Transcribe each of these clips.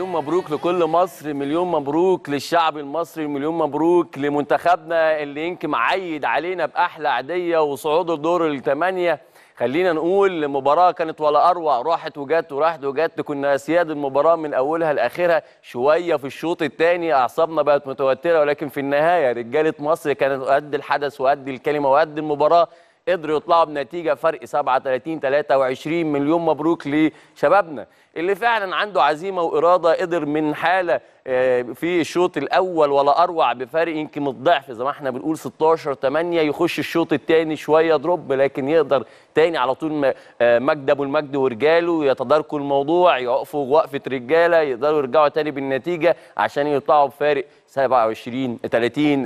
مليون مبروك لكل مصر، مليون مبروك للشعب المصري، مليون مبروك لمنتخبنا اللي يمكن معيد علينا باحلى عيديه وصعوده لدور الثمانيه. خلينا نقول مباراه كانت ولا اروع، راحت وجت وراحت وجت، كنا سياد المباراه من اولها لاخرها. شويه في الشوط الثاني اعصابنا بقت متوتره، ولكن في النهايه رجاله مصر كانت قد الحدث وقد الكلمه وقد المباراه، قدروا يطلعوا بنتيجه فرق 37-23. مليون مبروك لشبابنا اللي فعلا عنده عزيمه واراده، قدر من حاله في الشوط الاول ولا اروع بفرق يمكن الضعف زي ما احنا بنقول 16-8، يخش الشوط الثاني شويه دروب، لكن يقدر تاني على طول ماجد أبو المجد ورجاله يتداركوا الموضوع، يقفوا وقفه رجاله، يقدروا يرجعوا تاني بالنتيجه عشان يطلعوا بفارق 27-30،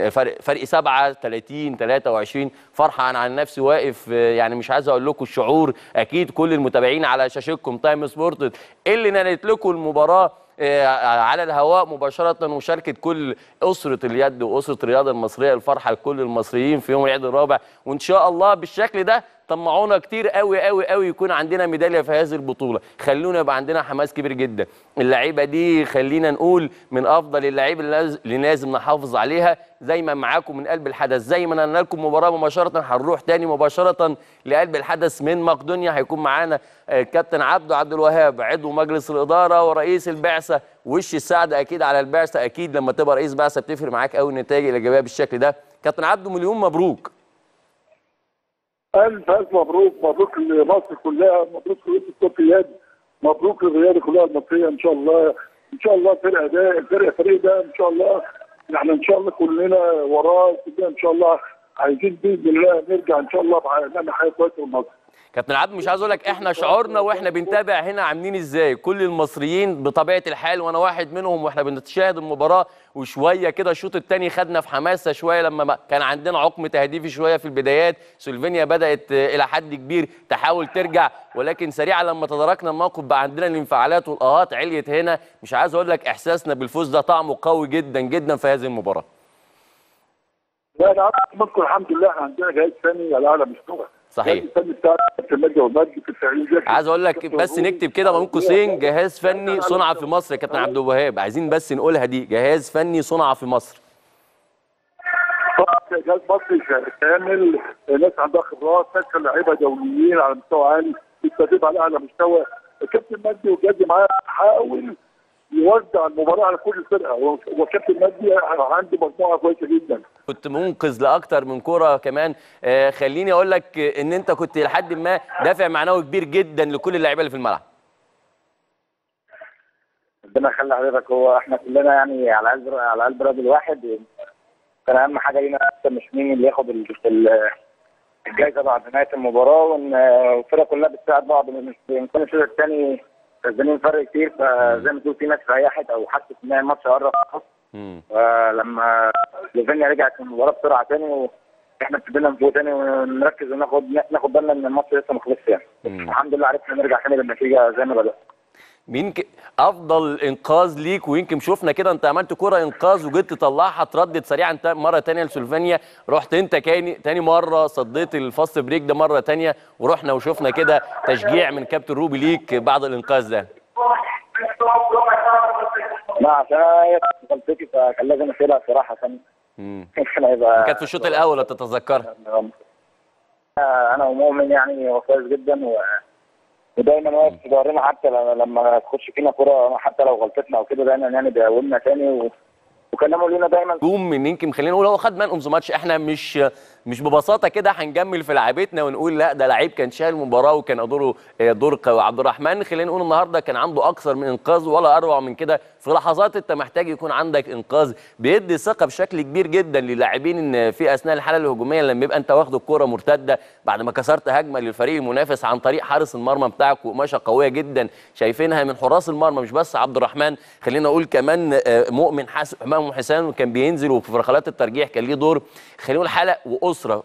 فرق 7-30-23. فرحه انا عن نفسي واقف، يعني مش عايز اقول لكم الشعور، اكيد كل المتابعين على شاشتكم تايم سبورت اللي نقلت لكم المباراه على الهواء مباشره، وشاركت كل اسره اليد واسره الرياضه المصريه الفرحه لكل المصريين في يوم العيد الرابع. وان شاء الله بالشكل ده طمعونا كتير قوي قوي قوي يكون عندنا ميداليه في هذه البطوله. خلونا يبقى عندنا حماس كبير جدا. اللعيبه دي خلينا نقول من افضل اللعيبه اللي لازم نحافظ عليها. زي ما معاكم من قلب الحدث، زي ما نقلنا لكم مباراه مباشره، هنروح تاني مباشره لقلب الحدث من مقدونيا. هيكون معانا الكابتن عبدو عبد الوهاب عضو مجلس الاداره ورئيس البعثه، وش السعادة اكيد على البعثه، اكيد لما تبقى رئيس بعثه بتفرق معاك قوي النتائج الايجابيه بالشكل ده. كابتن عبدو مليون مبروك. ألف مبروك، مبروك لمصر كلها، مبروك لكرة اليد، مبروك للرياضة كلها المصرية. إن شاء الله إن شاء الله الفريق ده إن شاء الله، يعني إن شاء الله كلنا وراه كده، إن شاء الله عايزين بإذن الله نرجع إن شاء الله نعمل حاجة كويسة لمصر. كابتن عبد مش عايز اقول لك احنا شعورنا واحنا بنتابع هنا عاملين ازاي، كل المصريين بطبيعه الحال وانا واحد منهم واحنا بنتشاهد المباراه، وشويه كده الشوط الثاني خدنا في حماسه شويه لما كان عندنا عقم تهديفي شويه في البدايات، سلوفينيا بدات الى حد كبير تحاول ترجع، ولكن سريعا لما تداركنا الموقف بقى عندنا الانفعالات والاهات عليت هنا. مش عايز اقول لك احساسنا بالفوز ده طعمه قوي جدا جدا في هذه المباراه. لا انا بشكر الحمد لله عندنا جهاز فني على اعلى مستوى. صحيح. عايز اقول لك بس نكتب كده ما بين قوسين جهاز فني صنع في مصر يا كابتن عبد الوهاب، عايزين بس نقولها دي، جهاز فني صنع في مصر. جهاز مصري كامل، ناس عندها خبرات، ناس لعيبه دوليين على مستوى عالي، بتدرب على اعلى مستوى. الكابتن مجدي وجدي معاه حاول يوزع المباراه على كل فرقه، وكابتن مجدي عنده مجموعه كويسه جدا. كنت منقذ لاكتر من كوره كمان. خليني اقول لك ان انت كنت لحد ما دافع معنوي كبير جدا لكل اللعيبه اللي في الملعب. ربنا يخلي حضرتك، هو احنا كلنا يعني على قلب راجل واحد، كان اهم حاجه لينا مش مين اللي ياخد الجائزه بعد نهايه المباراه، والفرقه كلها بتساعد بعض، مش يمكن الشوط الثاني كسبانين فرق كتير، فزي ما تقول في ناس ريحت او حست ان الماتش قرب خلاص. لما سلوفينيا رجعت المباراه بسرعه تاني، واحنا ابتدينا نفوق تاني ونركز وناخد بالنا ان الماتش لسه ما خلصش يعني. الحمد لله عرفنا نرجع تاني بالنتيجه زي ما بدأنا. مين افضل انقاذ ليك؟ ويمكن شفنا كده انت عملت كره انقاذ وجيت تطلعها، تردد سريعا مره تانيه لسلوفينيا، رحت انت تاني مره صديت الفاست بريك ده مره تانيه، ورحنا وشفنا كده تشجيع من كابتن روبي ليك بعد الانقاذ ده. لا عشان هي غلطتي فكان لازم اشيلها بصراحه، عشان كانت في الشوط الاول تتذكرها. انا ومؤمن يعني هو كويس جدا ودايما واقف في ظهرنا، حتى لما تخش فينا كوره حتى لو غلطتنا او كده دايما يعني بيقومنا تاني وكلامه لينا دايما. جوم من يمكن خلينا نقول هو خد مان اوف ذا ماتش، احنا مش ببساطه كده هنجمل في لعيبتنا ونقول لا ده لعيب كان شايل المباراه وكان دوره دور قوي. عبد الرحمن خلينا نقول النهارده كان عنده اكثر من انقاذ ولا اروع من كده، في لحظات انت محتاج يكون عندك انقاذ بيدي ثقه بشكل كبير جدا للاعبين ان في اثناء الحاله الهجوميه لما يبقى انت واخد الكوره مرتده بعد ما كسرت هجمه للفريق المنافس عن طريق حارس المرمى بتاعك، وقماشه قويه جدا شايفينها من حراس المرمى مش بس عبد الرحمن، خلينا نقول كمان مؤمن حسام كان بينزل، وفي ركلات الترجيح كان ليه دور. خلينا نقول حلقه اسره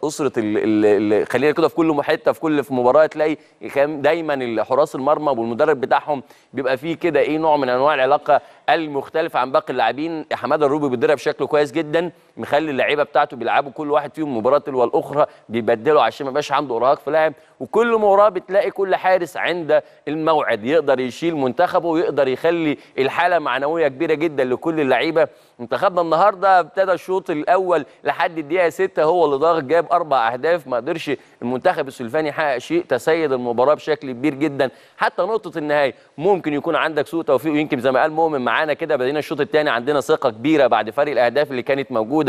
خلينا كده في كل حته في مباراه تلاقي دايما حراس المرمى والمدرب بتاعهم بيبقى فيه كده نوع من انواع العلاقه المختلفه عن باقي اللاعبين. حماده الروبي بيدرب بشكل كويس جدا، مخلي اللعيبه بتاعته بيلعبوا كل واحد فيهم مباراه تلو الاخرى، بيبدلوا عشان ما يبقاش عنده ارهاق في لاعب، وكل مباراه بتلاقي كل حارس عند الموعد يقدر يشيل منتخبه ويقدر يخلي الحاله معنويه كبيره جدا لكل اللعيبه. منتخبنا النهارده ابتدى الشوط الاول لحد الدقيقه 6 هو اللي ضاغط، جاب 4 اهداف، ما قدرش المنتخب السلفاني يحقق شيء، تسيد المباراه بشكل كبير جدا حتى نقطه النهايه. ممكن يكون عندك سوء توفيق، ويمكن زي ما قال مؤمن معانا كده بدينا الشوط الثاني عندنا ثقه كبيره بعد فرق الاهداف اللي كانت موجوده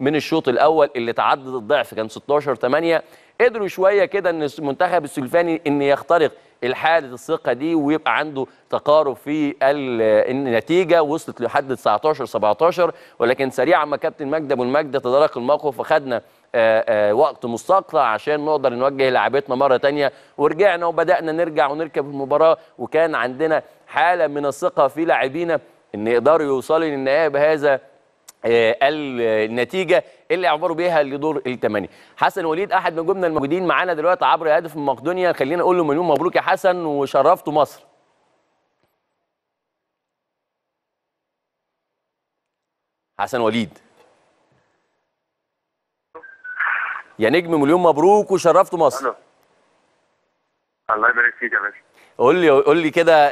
من الشوط الاول اللي تعدد الضعف، كان 16-8. قدروا شويه كده ان المنتخب السلفاني ان يخترق الحالة الثقة دي ويبقى عنده تقارب في النتيجة، وصلت لحد 19-17، ولكن سريعا ما كابتن ماجد أبو المجد تدارك الموقف وخدنا وقت مستقطع عشان نقدر نوجه لعبتنا مرة تانية، ورجعنا وبدأنا نرجع ونركب المباراة، وكان عندنا حالة من الثقة في لاعبينا إن يقدروا يوصلوا للنهاية بهذا النتيجه اللي عبروا بيها لدور الثمانيه. حسن وليد احد نجومنا الموجودين معانا دلوقتي عبر هدف من مقدونيا، خلينا نقول له مليون مبروك يا حسن وشرفتوا مصر. حسن وليد يا نجم مليون مبروك وشرفتوا مصر. الله يبارك فيك يا باشا. قول لي كده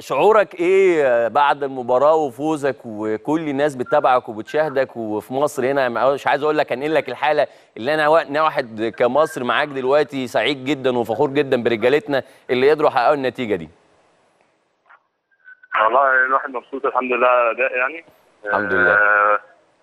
شعورك ايه بعد المباراه وفوزك وكل الناس بتتابعك وبتشاهدك وفي مصر هنا؟ مش عايز اقول لك انقل لك الحاله اللي انا واحد كمصر معاك دلوقتي سعيد جدا وفخور جدا برجالتنا اللي قدروا يحققوا النتيجه دي. والله الواحد مبسوط الحمد لله، ده يعني الحمد لله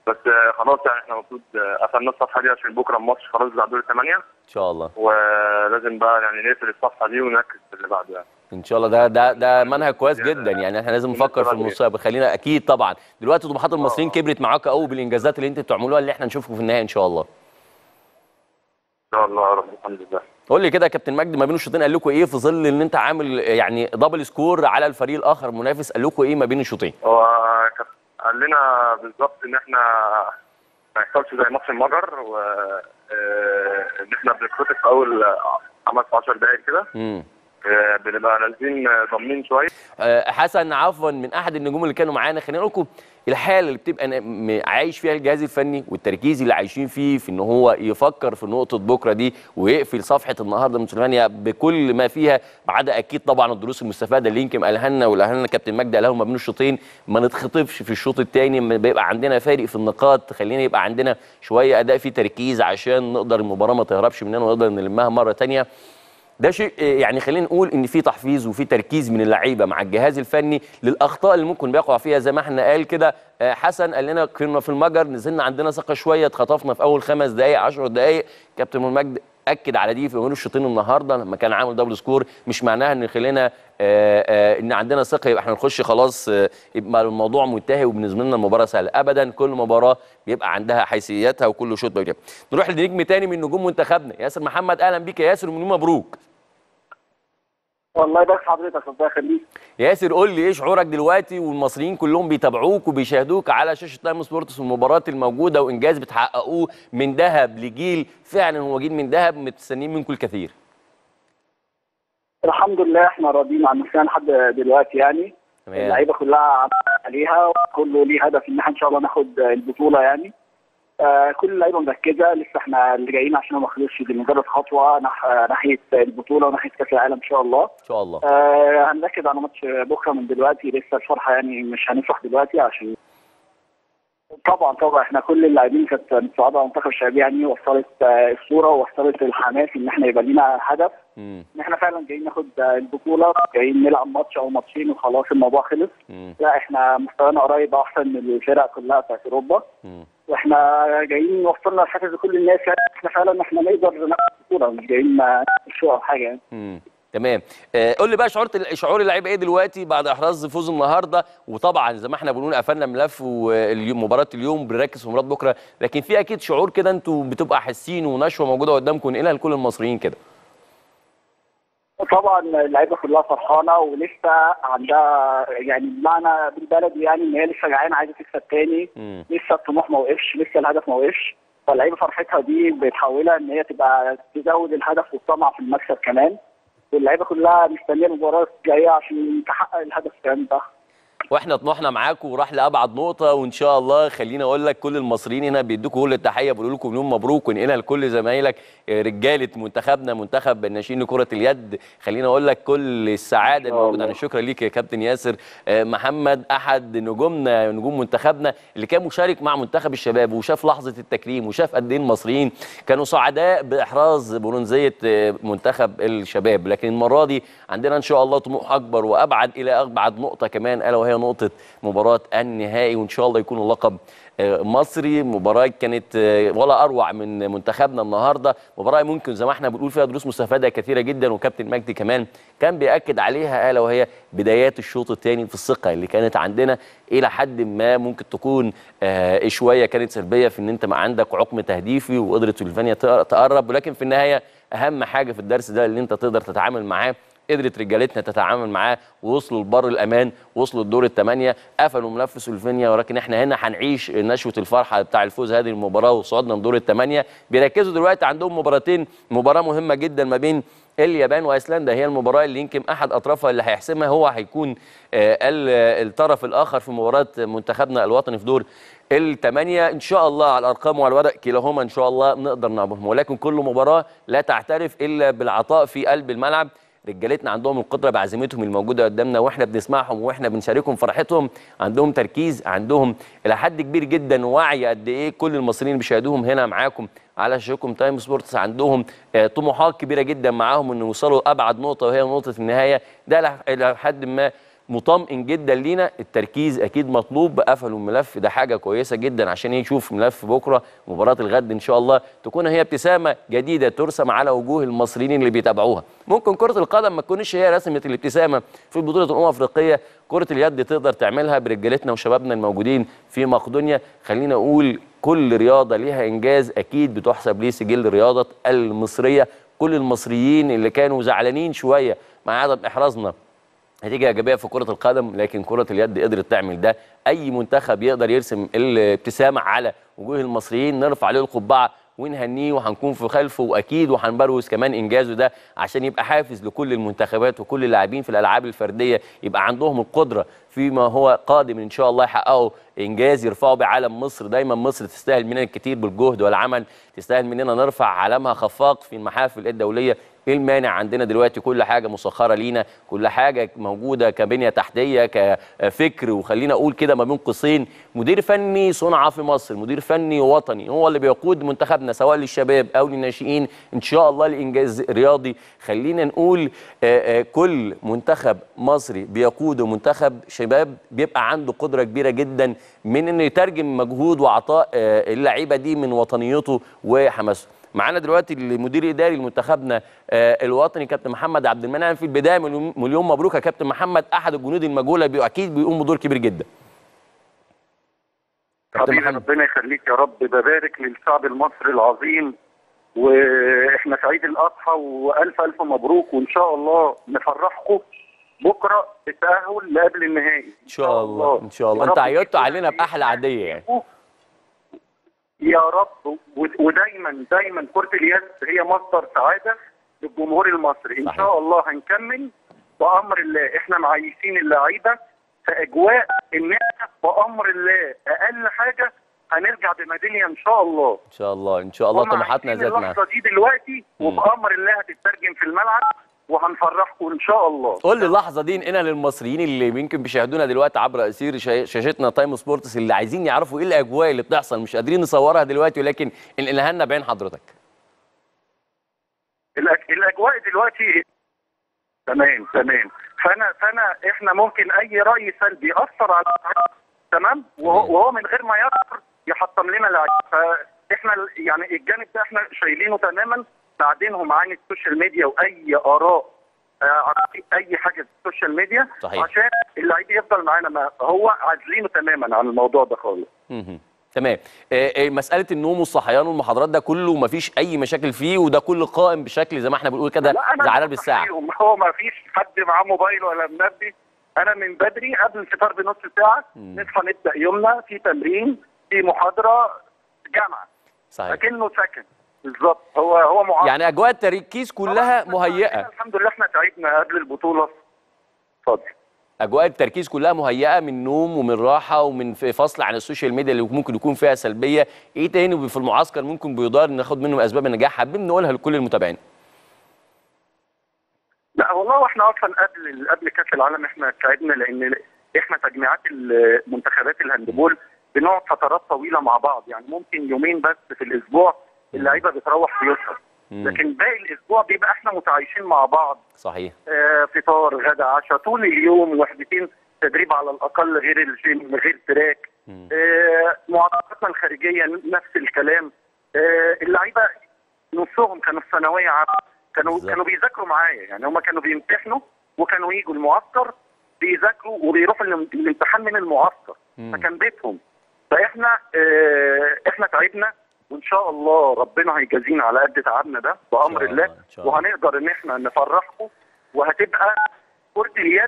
بس خلاص يعني احنا المفروض قفلنا الصفحه دي عشان بكره الماتش خلاص بعد دور الثمانيه ان شاء الله، ولازم بقى يعني نقفل الصفحه دي ونركز في اللي بعدها ان شاء الله. ده منهج كويس جدا، يعني احنا لازم نفكر في المستقبل. خلينا اكيد طبعا دلوقتي طموحات المصريين كبرت معاكم قوي بالانجازات اللي انتوا بتعملوها اللي احنا نشوفه في النهايه ان شاء الله. ان شاء الله يا رب الحمد لله. قول لي كده يا كابتن مجدي ما بين الشوطين قال لكم ايه في ظل ان انت عامل يعني دبل سكور على الفريق الاخر المنافس، قال لكم ايه ما بين الشوطين؟ هو قال لنا بالظبط ان احنا ما يحصلش زي ماتش المجر، وان احنا بنتخطف في اول 15 دقائق كده بنبقى نازلين ضامنين شويه. حسن عفوا من احد النجوم اللي كانوا معانا، خلينا نقول لكم الحاله اللي بتبقى عايش فيها الجهاز الفني والتركيز اللي عايشين فيه في ان هو يفكر في نقطه بكره دي ويقفل صفحه النهارده من سلفانيا بكل ما فيها، ما عدا اكيد طبعا الدروس المستفاده اللي يمكن قالها لنا واللي لنا كابتن مجدي قالها ما بين الشوطين. ما نتخطفش في الشوط الثاني، بيبقى عندنا فارق في النقاط، خلينا يبقى عندنا شويه اداء فيه تركيز عشان نقدر المباراه ما تهربش مننا ونقدر نلمها مره ثانيه. ده شيء يعني خلينا نقول ان في تحفيز وفي تركيز من اللعيبه مع الجهاز الفني للاخطاء اللي ممكن بيقع فيها زي ما احنا قال كده حسن. قال لنا كنا في المجر نزلنا عندنا ثقه شويه، اتخطفنا في اول 5 دقائق 10 دقائق، كابتن مجد اكد على دي في اول الشوطين النهارده لما كان عامل دبل سكور. مش معناها ان خلينا ان عندنا ثقه يبقى احنا نخش خلاص يبقى الموضوع منتهي وبالنسبه لنا المباراه سهله ابدا، كل مباراه بيبقى عندها حيثياتها وكل شوط بيجيب. نروح لنجم تاني من نجوم منتخبنا ياسر محمد، اهلا بيك يا ياسر ومليون مبروك. والله يبارك حضرتك ربنا يخليك. ياسر قول لي ايه شعورك دلوقتي والمصريين كلهم بيتابعوك وبيشاهدوك على شاشه تايم سبورتس والمباراه الموجوده وانجاز بتحققوه من ذهب لجيل، فعلا هو جيل من ذهب متستنيين منكم الكثير. الحمد لله احنا راضيين عن نفسنا لحد دلوقتي، يعني اللعيبه كلها عليها وكله ليه هدف ان احنا ان شاء الله ناخد البطوله، يعني كل اللعيبه مركزه لسه، احنا اللي جايين عشان ما نخلصش، دي مجرد خطوه ناحيه البطوله وناحيه كاس العالم ان شاء الله. ان شاء الله هنركز على ماتش بكره من دلوقتي، لسه الفرحه يعني مش هنفرح دلوقتي عشان طبعا احنا كل اللاعبين كانت متصاعده على منتخب الشباب، يعني وصلت الصوره ووصلت الحماس ان احنا يبقى لينا هدف ان احنا فعلا جايين ناخد البطوله، جايين نلعب ماتش او ماتشين وخلاص الموضوع خلص. لا احنا مستوانا قريب احسن من الفرق كلها بتاعت اوروبا، واحنا جايين وصلنا لحافز كل الناس، يعني احنا فعلا احنا نقدر ناخد البطوله مش جايين نشوف او حاجه يعني. تمام. قول لي بقى شعور اللعيبه ايه دلوقتي بعد احراز فوز النهارده، وطبعا زي ما احنا بنقول قفلنا ملف مباراه اليوم بنركز في مباراه بكره، لكن في اكيد شعور كده انتوا بتبقى حاسين ونشوه موجوده قدامكم ننقلها لكل المصريين كده. طبعا اللعيبه كلها فرحانه ولسه عندها يعني بمعنى بالبلدي يعني ان هي لسه جعانه عايزه تكسب تاني، لسه الطموح ما وقفش، لسه الهدف ما وقفش، فاللعيبه فرحتها دي بتحولها ان هي تبقى تزود الهدف والطمع في المكسب كمان، واللعيبه كلها مستنيه المباراه الجايه عشان تحقق الهدف كمان ده. واحنا طموحنا معاكم وراح لابعد نقطه، وان شاء الله خليني اقول لك كل المصريين هنا بيدوكوا كل التحيه، بيقولوا لكم يوم مبروك، وانقلها لكل زمايلك رجاله منتخبنا، منتخب الناشئين لكره اليد. خليني اقول لك كل السعاده موجوده. انا شكرا ليك يا كابتن ياسر محمد، احد نجومنا، نجوم منتخبنا، اللي كان مشارك مع منتخب الشباب وشاف لحظه التكريم وشاف قد ايه المصريين كانوا سعداء باحراز برونزيه منتخب الشباب. لكن المره دي عندنا ان شاء الله طموح اكبر وابعد، الى ابعد نقطه كمان، الا وهي نقطة مباراة النهائي، وإن شاء الله يكون اللقب مصري. مباراة كانت ولا أروع من منتخبنا النهاردة، مباراة ممكن زي ما احنا بنقول فيها دروس مستفادة كثيرة جدا، وكابتن مجدي كمان كان بيأكد عليها، ألا وهي بدايات الشوط الثاني في الثقة اللي كانت عندنا إلى حد ما ممكن تكون شوية كانت سلبية، في إن أنت ما عندك عقم تهديفي وقدرت سلفانيا تقرب، ولكن في النهاية أهم حاجة في الدرس ده اللي أنت تقدر تتعامل معاه. قدرت رجالتنا تتعامل معاه ووصلوا لبر الامان، وصلوا لدور الثمانيه، قفلوا ملف سلوفينيا، ولكن احنا هنا هنعيش نشوه الفرحه بتاع الفوز هذه المباراه وصعدنا لدور الثمانيه. بيركزوا دلوقتي عندهم مباراتين، مباراه مهمه جدا ما بين اليابان وايسلندا، هي المباراه اللي يمكن احد اطرافها اللي هيحسمها هو هيكون الطرف الاخر في مباراه منتخبنا الوطني في دور الثمانيه. ان شاء الله على الارقام وعلى الورق كلاهما ان شاء الله نقدر نعملهم، ولكن كل مباراه لا تعترف الا بالعطاء في قلب الملعب. رجالتنا عندهم القدره بعزيمتهم الموجوده قدامنا، واحنا بنسمعهم واحنا بنشاركهم فرحتهم، عندهم تركيز، عندهم الى حد كبير جدا وعي قد ايه كل المصريين بيشاهدوهم هنا معاكم على شاشتكم تايم سبورتس، عندهم طموحات كبيره جدا معاهم ان يوصلوا ابعد نقطه وهي نقطه النهايه. ده الى حد ما مطمئن جدا لينا. التركيز اكيد مطلوب، قفلوا الملف ده حاجه كويسه جدا عشان يشوف ملف بكره مباراه الغد ان شاء الله تكون هي ابتسامه جديده ترسم على وجوه المصريين اللي بيتابعوها. ممكن كره القدم ما تكونش هي رسمه الابتسامه في بطوله الامم الافريقيه، كره اليد تقدر تعملها برجالتنا وشبابنا الموجودين في مقدونيا. خلينا اقول كل رياضه ليها انجاز اكيد بتحسب ليه سجل الرياضه المصريه. كل المصريين اللي كانوا زعلانين شويه مع عدم احرازنا نتيجة إيجابية في كرة القدم، لكن كرة اليد قدرت تعمل ده. أي منتخب يقدر يرسم الابتسامة على وجوه المصريين نرفع عليه القبعة ونهنيه، وهنكون في خلفه وأكيد، وهنبروز كمان إنجازه ده عشان يبقى حافز لكل المنتخبات وكل اللاعبين في الألعاب الفردية، يبقى عندهم القدرة فيما هو قادم إن شاء الله يحققوا إنجاز يرفعوا بعلم مصر. دايما مصر تستاهل مننا الكثير بالجهد والعمل، تستاهل مننا نرفع علمها خفاق في المحافل الدولية. ايه المانع؟ عندنا دلوقتي كل حاجه مسخره لينا، كل حاجه موجوده كبنيه تحتيه كفكر، وخلينا اقول كده ما بين قوسين مدير فني صنعه في مصر، مدير فني وطني هو اللي بيقود منتخبنا سواء للشباب او للناشئين ان شاء الله لانجاز رياضي. خلينا نقول كل منتخب مصري بيقوده منتخب شباب بيبقى عنده قدره كبيره جدا من انه يترجم مجهود وعطاء اللعيبه دي من وطنيته وحماسه. معانا دلوقتي المدير الاداري لمنتخبنا الوطني كابتن محمد عبد المنعم. في البدايه مليون مبروك يا كابتن محمد، احد الجنود المجهوله اكيد بيقوم بدور كبير جدا. حبيبي ربنا يخليك يا رب، ببارك للشعب المصري العظيم، واحنا في عيد الاضحى، والف الف مبروك، وان شاء الله نفرحكم بكره بالتاهل لقبل النهائي ان شاء الله. ان شاء الله انت عيطت علينا باحلى عاديه يعني يا رب، ودايما دايما كرة اليد هي مصدر سعادة للجمهور المصري. إن شاء الله هنكمل بأمر الله، إحنا معيشين اللعيبة في أجواء النهائي بأمر الله، أقل حاجة هنرجع بميدالية إن شاء الله. إن شاء الله إن شاء الله طموحاتنا زادت معانا. اللحظة دي دلوقتي وبأمر الله هتترجم في الملعب، وهنفرحكم ان شاء الله. قول لي اللحظه دي انقلها للمصريين اللي يمكن بيشاهدونا دلوقتي عبر اثير شاشتنا تايم سبورتس، اللي عايزين يعرفوا ايه الاجواء اللي بتحصل، مش قادرين نصورها دلوقتي، ولكن انقلها لنا بعين حضرتك. الاجواء دلوقتي تمام، فانا احنا ممكن اي راي سلبي ياثر على تمام، وهو من غير ما يقدر يحطم لنا لعيبه، فاحنا يعني الجانب ده احنا شايلينه تماما، بعدينهم عن السوشيال ميديا واي اراء اي حاجه في السوشيال ميديا صحيح. عشان اللعيب يفضل معانا، ما هو عازلينه تماما عن الموضوع ده خالص. تمام. مساله النوم والصحيان والمحاضرات ده كله ما فيش اي مشاكل فيه، وده كل قائم بشكل زي ما احنا بنقول كده زعلان بالساعه. هو ما فيش حد معاه موبايل ولا منبه، انا من بدري قبل الفطار بنص ساعه نصحى نبدا يومنا في تمرين في محاضره جامعه صحيح، لكنه سكن بالظبط. هو معارض. يعني اجواء التركيز كلها مهيئه. الحمد لله احنا تعبنا قبل البطوله. اتفضل. اجواء التركيز كلها مهيئه من نوم ومن راحه ومن فصل عن السوشيال ميديا اللي ممكن يكون فيها سلبيه. ايه تاني في المعسكر ممكن بيدار ناخد منه اسباب النجاح حابين نقولها لكل المتابعين؟ لا والله واحنا اصلا قبل كاس العالم احنا تعبنا، لان احنا تجميعات المنتخبات الهاندبول بنقعد فترات طويله مع بعض، يعني ممكن يومين بس في الاسبوع اللعيبه بتروح بيوتها، لكن باقي الاسبوع بيبقى احنا متعايشين مع بعض. صحيح. فطار غدا عشاء طول اليوم، وحدتين تدريب على الاقل، غير الجيم غير تراك، معسكراتنا الخارجيه نفس الكلام. اللعيبه نصهم كانوا في ثانويه عامه، كانوا بيذاكروا معايا، يعني هم كانوا بيمتحنوا وكانوا يجوا المعسكر بيذاكروا وبيروحوا الامتحان من المعسكر، فكان بيتهم. فاحنا احنا تعبنا، وان شاء الله ربنا هيجازينا على قد تعبنا ده بامر الله، وهنقدر ان احنا نفرحكم، وهتبقى كرة اليد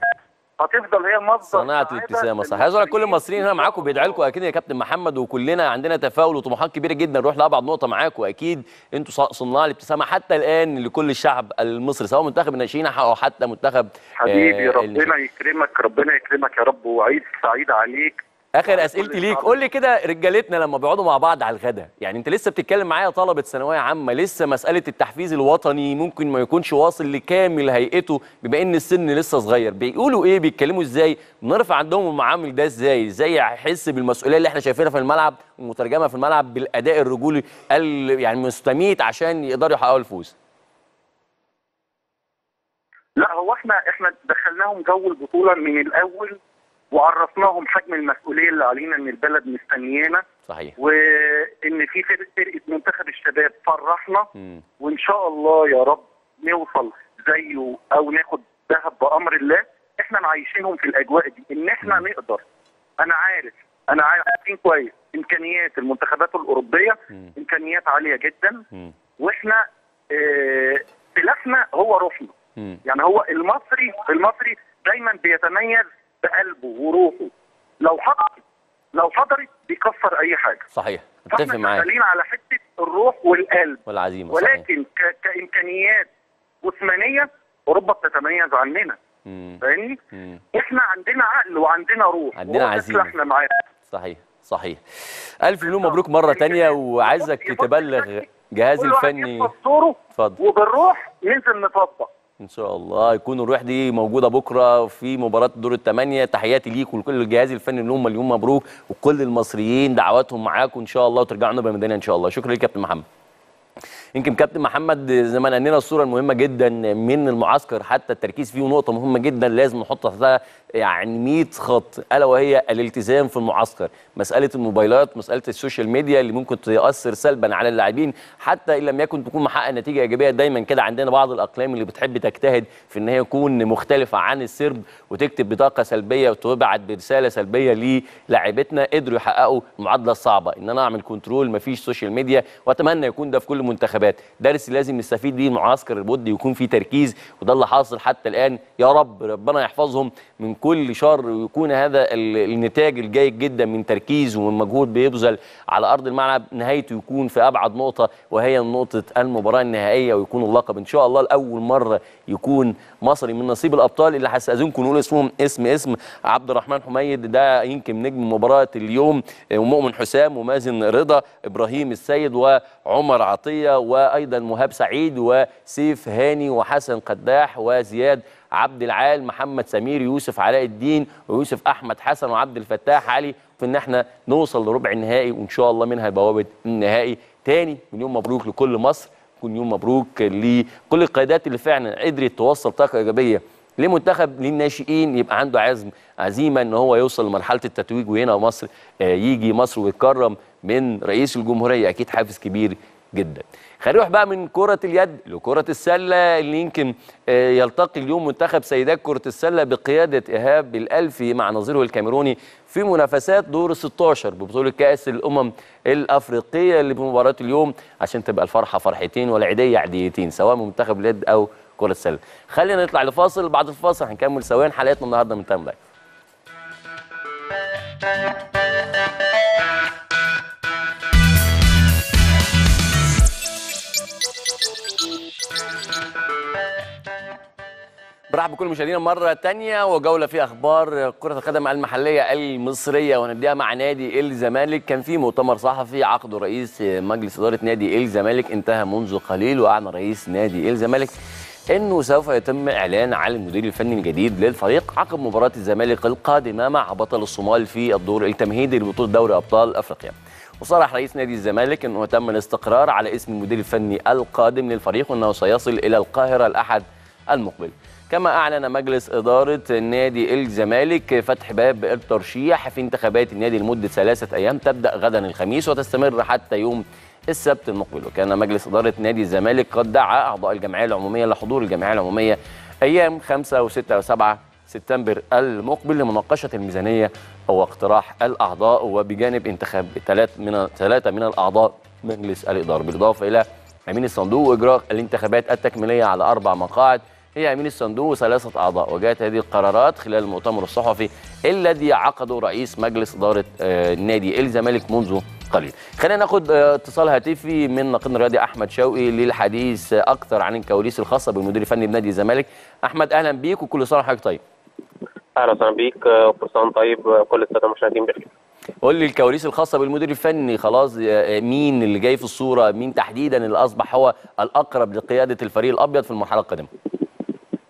هتفضل هي مصدر صناعه الابتسامه. صح. عايز اقول لكل المصريين هنا معاكم بيدعي لكم اكيد يا كابتن محمد، وكلنا عندنا تفاؤل وطموحات كبيره جدا نروح لابعد نقطه معاكم. اكيد انتوا صناع الابتسامه حتى الان لكل الشعب المصري، سواء منتخب الناشئين او حتى منتخب حبيبي. ربنا يكرمك، ربنا يكرمك يا رب، وعيد سعيد عليك. اخر اسئلتي ليك، قول لي كده رجالتنا لما بيقعدوا مع بعض على الغداء، يعني انت لسه بتتكلم معايا طلبه ثانويه عامه، لسه مساله التحفيز الوطني ممكن ما يكونش واصل لكامل هيئته بما ان السن لسه صغير، بيقولوا ايه؟ بيتكلموا ازاي؟ بنرفع عندهم المعامل ده ازاي؟ ازاي يحس بالمسؤوليه اللي احنا شايفينها في الملعب ومترجمه في الملعب بالاداء الرجولي يعني مستميت عشان يقدروا يحققوا الفوز؟ لا هو احنا دخلناهم جو البطوله من الاول، وعرفناهم حجم المسؤوليه اللي علينا، ان البلد مستنيانا. صحيح. وان في فرقه منتخب الشباب فرحنا، وان شاء الله يا رب نوصل زيه او ناخد ذهب بامر الله. احنا معايشينهم في الاجواء دي ان احنا نقدر. انا عارف عارفين كويس امكانيات المنتخبات الاوروبيه، امكانيات عاليه جدا، واحنا سلاحنا هو روحنا، يعني هو المصري دايما بيتميز بقلبه وروحه، لو حضرت بيكسر اي حاجه. صحيح، اتفق معاك. شغالين على حته الروح والقلب والعزيمه، ولكن كامكانيات جسمانيه اوروبا بتتميز عننا، فاهمني؟ احنا عندنا عقل وعندنا روح، عندنا عزيمه، احنا معاك. صحيح. الف مليون مبروك مره ثانيه، وعايزك تبلغ جهاز الفني. اتفضل. وبالروح ننزل نطبق ان شاء الله، يكون الروح دي موجوده بكره في مباراه دور الثمانيه. تحياتي ليك ولكل الجهاز الفني اللي هم اليوم مبروك، وكل المصريين دعواتهم معاكم ان شاء الله، وترجعوا لنا بميداننا ان شاء الله. شكرا لك كابتن محمد. يمكن كابتن محمد زي ما قال لنا الصوره المهمه جدا من المعسكر، حتى التركيز فيه نقطه مهمه جدا لازم نحط تحتها يعني 100 خط، الا وهي الالتزام في المعسكر. مساله الموبايلات، مساله السوشيال ميديا اللي ممكن تاثر سلبا على اللاعبين حتى ان لم يكن تكون محقق نتيجه ايجابيه. دايما كده عندنا بعض الاقلام اللي بتحب تجتهد في ان هي تكون مختلفه عن السرب، وتكتب بطاقه سلبيه وتبعت برساله سلبيه للاعبتنا. قدروا يحققوا المعادله الصعبه ان انا اعمل كنترول، مفيش سوشيال ميديا، واتمنى يكون ده في كل منتخبات. درس لازم نستفيد بيه المعسكر، البودي يكون فيه تركيز، وده اللي حاصل حتى الان. يا رب ربنا يحفظهم من كل شر، ويكون هذا النتاج الجيد جدا من تركيز ومن مجهود بيبذل على ارض الملعب، نهايته يكون في ابعد نقطه وهي نقطه المباراه النهائيه، ويكون اللقب ان شاء الله لاول مره يكون مصري من نصيب الابطال. اللي هستاذنكم نقول اسمهم اسم عبد الرحمن حميد، ده يمكن نجم مباراه اليوم، ومؤمن حسام، ومازن رضا، ابراهيم السيد، وعمر عطيه، وايضا مهاب سعيد، وسيف هاني، وحسن قداح، وزياد عبد العال، محمد سمير، يوسف علاء الدين، ويوسف احمد حسن، وعبد الفتاح علي، في ان احنا نوصل لربع النهائي وان شاء الله منها بوابه النهائي تاني. مليون مبروك لكل مصر، يوم مبروك لكل القيادات اللي فعلا قدرت توصل طاقه ايجابيه لمنتخب للناشئين، يبقى عنده عزيمه ان هو يوصل لمرحله التتويج، وهنا مصر يجي مصر ويتكرم من رئيس الجمهوريه، اكيد حافز كبير جدا. هنروح بقى من كرة اليد لكرة السلة، اللي يمكن يلتقي اليوم منتخب سيدات كرة السلة بقيادة إيهاب الألفي مع نظيره الكاميروني في منافسات دور 16 ببطولة كأس الأمم الأفريقية، اللي بمباراة اليوم عشان تبقى الفرحة فرحتين والعيدية عديتين، سواء من منتخب اليد أو كرة السلة. خلينا نطلع لفاصل، بعد الفاصل هنكمل سواء حلقتنا النهارده من تايم لاين. برحب بكل مشاهدينا مره ثانيه وجوله في اخبار كره القدم المحليه المصريه وهنبداها مع نادي الزمالك. كان في مؤتمر صحفي عقده رئيس مجلس اداره نادي الزمالك انتهى منذ قليل، واعلن رئيس نادي الزمالك انه سوف يتم اعلان على المدير الفني الجديد للفريق عقب مباراه الزمالك القادمه مع بطل الصومال في الدور التمهيدي لبطوله دوري ابطال افريقيا. وصرح رئيس نادي الزمالك انه تم الاستقرار على اسم المدير الفني القادم للفريق وانه سيصل الى القاهره الاحد المقبل. كما أعلن مجلس إدارة نادي الزمالك فتح باب الترشيح في انتخابات النادي لمدة 3 أيام تبدأ غدا الخميس وتستمر حتى يوم السبت المقبل. وكان مجلس إدارة نادي الزمالك قد دعا أعضاء الجمعية العمومية لحضور الجمعية العمومية أيام 5 و6 و7 سبتمبر المقبل لمناقشة الميزانية أو اقتراح الأعضاء، وبجانب انتخاب 3 من الأعضاء مجلس الإدارة، بالإضافة إلى أمين الصندوق وإجراء الانتخابات التكميلية على 4 مقاعد هي أمين الصندوق و3 أعضاء. وجاءت هذه القرارات خلال المؤتمر الصحفي الذي عقده رئيس مجلس إدارة نادي الزمالك منذ قليل. خلينا ناخد اتصال هاتفي من ناقدنا الرياضي أحمد شوقي للحديث أكثر عن الكواليس الخاصة بالمدير الفني بنادي الزمالك. أحمد أهلا بيك وكل سنة وحضرتك طيب. أهلا وسهلا بيك وكل سنة طيب كل السادة المشاهدين بخير. قول لي الكواليس الخاصة بالمدير الفني، خلاص مين اللي جاي في الصورة، مين تحديدا اللي أصبح هو الأقرب لقيادة الفريق الأبيض في المرحلة القادمة؟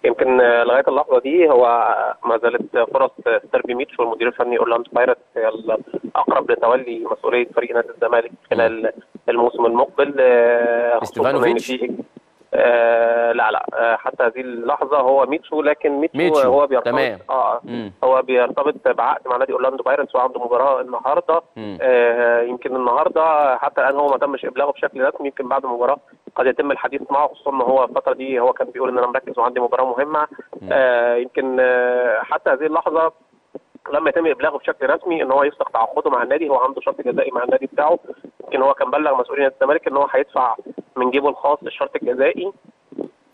يمكن لغايه اللحظه دي هو ما زالت فرص سيربي ميتشو والمدير الفني أورلاندو بايرت هي الاقرب لتولي مسؤوليه فريق نادي الزمالك خلال الموسم المقبل. ستيفانوفيتش لا حتى هذه اللحظه هو ميتشو، لكن ميتشو هو بيرتبط بعقد مع نادي أورلاندو بايرت وعنده مباراه النهارده. يمكن النهارده حتى الان هو ما تمش ابلاغه بشكل رسمي، يمكن بعد المباراه قد يتم الحديث معه، خصوصا ان هو الفتره دي هو كان بيقول ان انا مركز وعندي مباراه مهمه. يمكن حتى هذه اللحظه لما يتم ابلاغه بشكل رسمي ان هو يفسخ تعاقده مع النادي، هو عنده شرط جزائي مع النادي بتاعه. يمكن هو كان بلغ مسؤولين الزمالك ان هو هيدفع من جيبه الخاص الشرط الجزائي.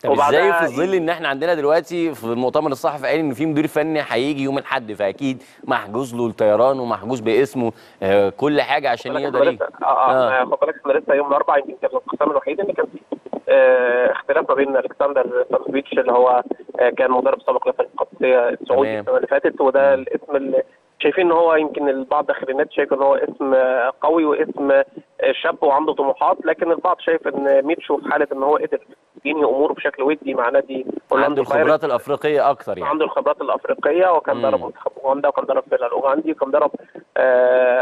طب ازاي في ظل ان احنا عندنا دلوقتي في المؤتمر الصحفي قال ان في مدير فني هيجي يوم الاحد، فاكيد محجوز له الطيران ومحجوز باسمه كل حاجه عشان يقدر يجي. خد بالك احنا لسه يوم الاربعاء يمكن كان الخصام الوحيد اللي كان فيه اختلاف ما بين ألكسندر ستيفانوفيتش اللي هو كان مدرب سابق للفريق القادسيه السعودي السنه اللي فاتت، وده الاسم اللي شايفين ان هو يمكن البعض داخل النادي شايف ان هو اسم قوي واسم شاب وعنده طموحات، لكن البعض شايف ان ميتشو في حاله ان هو قدر ينهي اموره بشكل ودي مع نادي عنده الخبرات الافريقيه اكثر، يعني عنده الخبرات الافريقيه وكان درب منتخب اوغندا وكان درب فرقه الاوغندي وكان درب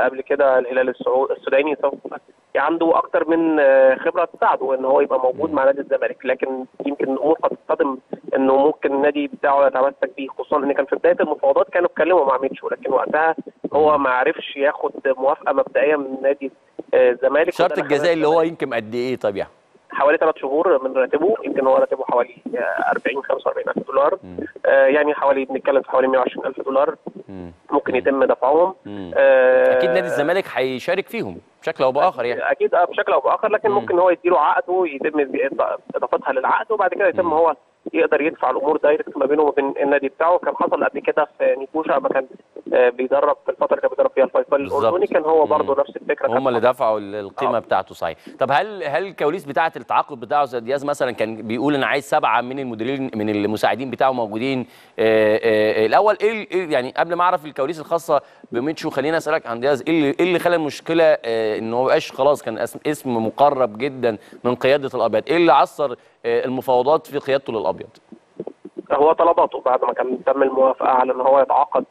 قبل كده الهلال السوداني، عنده اكثر من خبره تساعده ان هو يبقى موجود مع نادي الزمالك. لكن يمكن الامور قد تصطدم انه ممكن النادي بتاعه يتمسك بيه، خصوصا ان كان في بدايه المفاوضات كانوا اتكلموا مع ميتشو لكن وقتها هو ما عرفش ياخد موافقه مبدئيه من نادي الزمالك. شرط الجزائي اللي هو يمكن قد ايه؟ طب يعني حوالي 3 شهور من راتبه، يمكن هو راتبه حوالي 40-45 ألف دولار، يعني حوالي بنتكلم في حوالي 120 ألف دولار ممكن يتم دفعهم. اكيد نادي الزمالك هيشارك فيهم بشكل او باخر، يعني اكيد بشكل او باخر، لكن ممكن هو يديله عقده يتم اضافتها للعقد وبعد كده يتم هو يقدر يدفع الامور دايركت ما بينه وبين النادي بتاعه. كان حصل قبل كده في نيكوشا لما كان بيدرب في الفتره اللي كان بيدرب فيها الفيصل الاردني، كان هو برضه نفس الفكره، هم اللي دفعوا القيمه بتاعته. صحيح. طب هل الكواليس بتاعه التعاقد بتاعه زي دياز مثلا كان بيقول انا عايز 7 من المديرين من المساعدين بتاعه موجودين؟ الاول ايه يعني قبل ما اعرف الكواليس الخاصه بميتشو خلينا اسالك عن دياز، ايه اللي خلى المشكله ان هو ما بقاش خلاص كان اسم مقرب جدا من قياده الابيض؟ ايه اللي عصر المفاوضات في قيادته للابيض؟ هو طلباته بعد ما كان تم الموافقه على ان هو يتعاقد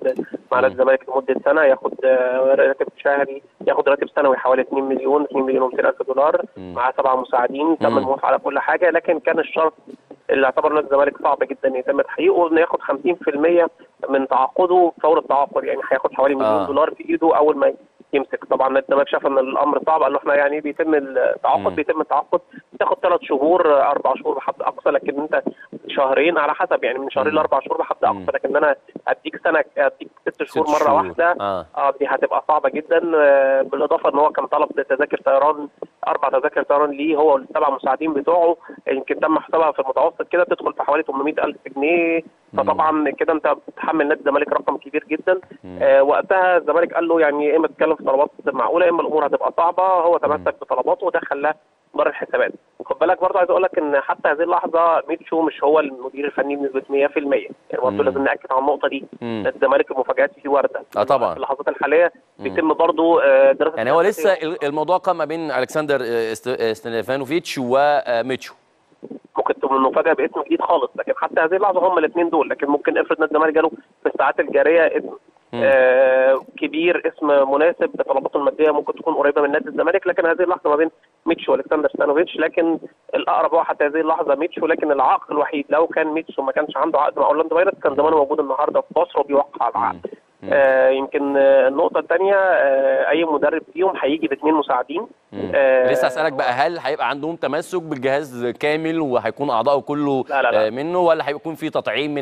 مع نادي الزمالك لمده سنه، ياخد راتب شهري، ياخد راتب سنوي حوالي 2 مليون و200,000 دولار مع 7 مساعدين، تم الموافقه على كل حاجه، لكن كان الشرط اللي اعتبر نادي الزمالك صعب جدا يتم تحقيقه انه ياخد 50% من تعاقده فور التعاقد، يعني هياخد حوالي 1 مليون دولار في ايده اول ما يمسك. طبعا نادي الزمالك شاف ان الامر صعب، قال له احنا يعني بيتم التعاقد تاخد 3 شهور 4 شهور بحد اقصى، لكن انت شهرين على حسب، يعني من 2 ل4 شهور بحد اقصى، لكن انا اديك سنه اديك 6 شهور مره واحده دي هتبقى صعبه جدا. بالاضافه ان هو كان طلب تذاكر طيران 4 تذاكر طيران ليه هو وال7 مساعدين بتوعه، يمكن تم حسابها في المتوسط كده بتدخل في حوالي 800,000 جنيه، فطبعا كده انت بتحمل نادي الزمالك رقم كبير جدا. وقتها الزمالك قال له يعني يا اما تتكلم في طلبات معقوله يا اما الامور هتبقى صعبه، هو تمسك بطلباته وده خلاه بره الحسابات. خد بالك برضه عايز اقول لك ان حتى هذه اللحظه ميتشو مش هو المدير الفني بنسبه 100%، يعني برضه لازم ناكد على النقطه دي. الزمالك المفاجات فيه وارده طبعا. في اللحظات الحاليه بيتم برضه دراسه، يعني هو لسه الموضوع قام بين ألكسندر ستيفانوفيتش وميتشو، ممكن تكون المفاجاه باسم جديد خالص، لكن حتى هذه اللحظه هم الاثنين دول. لكن ممكن افرض نادي الزمالك جاله في الساعات الجاريه اسم كبير، اسم مناسب، طلباته الماديه ممكن تكون قريبه من نادي الزمالك، لكن هذه اللحظه ما بين ميتشو والكسندر ستانوفيتش، لكن الاقرب هو حتى هذه اللحظه ميتشو. لكن العقد الوحيد، لو كان ميتشو ما كانش عنده عقد مع أورلاندو بايرت كان زمانه موجود النهارده في مصر وبيوقع العقد. يمكن النقطه الثانيه، اي مدرب فيهم هيجي باثنين مساعدين. لسه اسالك بقى، هل هيبقى عندهم تمسك بالجهاز كامل وهيكون اعضائه كله لا. منه، ولا هيكون في تطعيم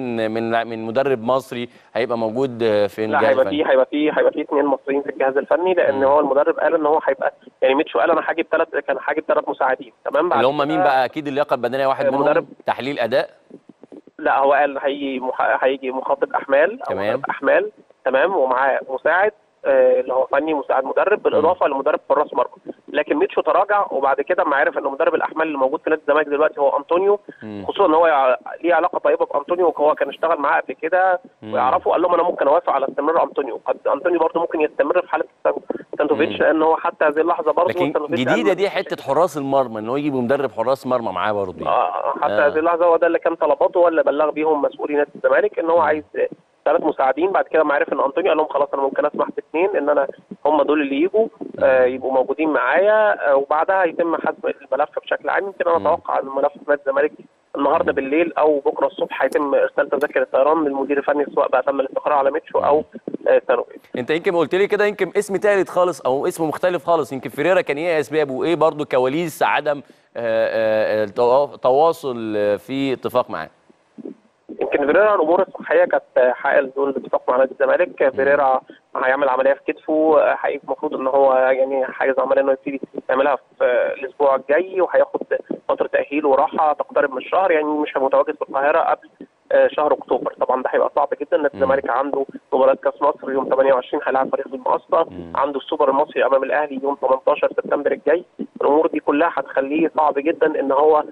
من مدرب مصري هيبقى موجود في الجهاز؟ لا، هيبقى في اثنين مصريين في الجهاز الفني، لان هو المدرب قال ان هو هيبقى، يعني ميتشو قال انا كان هاجيب ثلاث مساعدين، تمام. بعد اللي هم مين بقى؟ اكيد اللياقه البدنيه واحد منهم، تحليل اداء، لا هو قال هيجي مخطط احمال، تمام، احمال، تمام، ومعاه مساعد اللي هو فني مساعد مدرب، بالاضافه لمدرب حراس مرمى. لكن ميتشو تراجع، وبعد كده ما عرف ان مدرب الاحمال اللي موجود في نادي الزمالك دلوقتي هو انطونيو، خصوصا ان هو ليه علاقه طيبه بانطونيو، وهو كان اشتغل معاه قبل كده ويعرفه. قال لهم انا ممكن اوافق على استمرار انطونيو، قد انطونيو برده ممكن يستمر في حاله سانتوفيتش، لان هو حتى هذه اللحظه برده جديده دي حته حراس المرمى، ان هو يجيب مدرب حراس مرمى معاه برده. حتى هذه اللحظه هو ده اللي كان طلباته، ولا بلغ بيهم مسؤولي نادي الزمالك ان هو عايز ثلاث مساعدين. بعد كده ما عرف ان انطونيو، قال لهم خلاص انا ممكن اسمح باثنين، ان انا هم دول اللي يجوا يبقوا موجودين معايا، وبعدها يتم حسم الملف بشكل عام. يمكن انا اتوقع ان ملف نادي الزمالك النهارده بالليل او بكره الصبح هيتم ارسال تذاكر الطيران للمدير الفني، سواء بقى تم الاستقرار على ميتشو او ثانوي. انت يمكن قلت لي كده، يمكن اسم ثالث خالص او اسم مختلف خالص، يمكن فيريرا كان ايه اسبابه، وايه برضه كواليس عدم التواصل في اتفاق معاه؟ يمكن فيريرا الامور الصحيه كانت حائل دون الاتفاق مع نادي الزمالك. فيريرا هيعمل عمليه في كتفه، المفروض ان هو يعني عايز عمليه انه يبتدي يعملها في الاسبوع الجاي، وهياخد فتره تاهيل وراحه تقترب من الشهر، يعني مش متواجد في القاهره قبل شهر اكتوبر. طبعا ده هيبقى صعب جدا. نادي الزمالك عنده مباراه كاس مصر يوم 28، هيلاعب فريق المقصه، عنده السوبر المصري امام الاهلي يوم 18 سبتمبر الجاي. الامور دي كلها هتخليه صعب جدا ان هو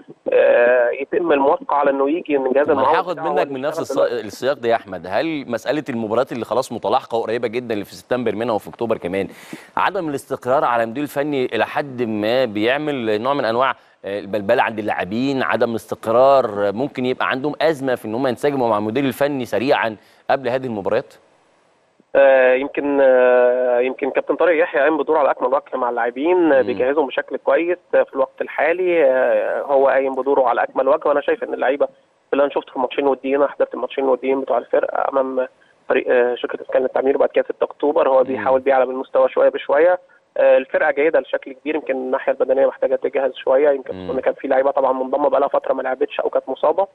يتم الموافقه على انه يجي من جهاز المعارضه. هاخد منك من نفس السياق ده يا احمد، هل مساله المباريات اللي خلاص متلاحقه وقريبه جدا اللي في سبتمبر منها وفي اكتوبر كمان، عدم الاستقرار على المدير الفني الى حد ما بيعمل نوع من انواع البلبله عند اللاعبين، عدم الاستقرار، ممكن يبقى عندهم ازمه في ان هم ينسجموا مع المدير الفني سريعا قبل هذه المباريات؟ يمكن كابتن طارق يحيى قام بدور على اكمل وجه مع اللاعبين، بيجهزهم بشكل كويس في الوقت الحالي، هو قايم بدوره على اكمل وجه. وانا شايف ان اللعيبه اللي انا شفته في الماتشين الوديين، انا حضرت الماتشين الوديين بتوع الفرقه امام فريق شركه اسكان للتعمير، وبعد كده 6 اكتوبر هو بيحاول بيعلى بالمستوى شويه بشويه. الفرقه جيده لشكل كبير، يمكن الناحيه البدنيه محتاجه تجهز شويه، يمكن كان في لعيبه طبعا منضمه بقى لها فتره ما لعبتش او كانت مصابه،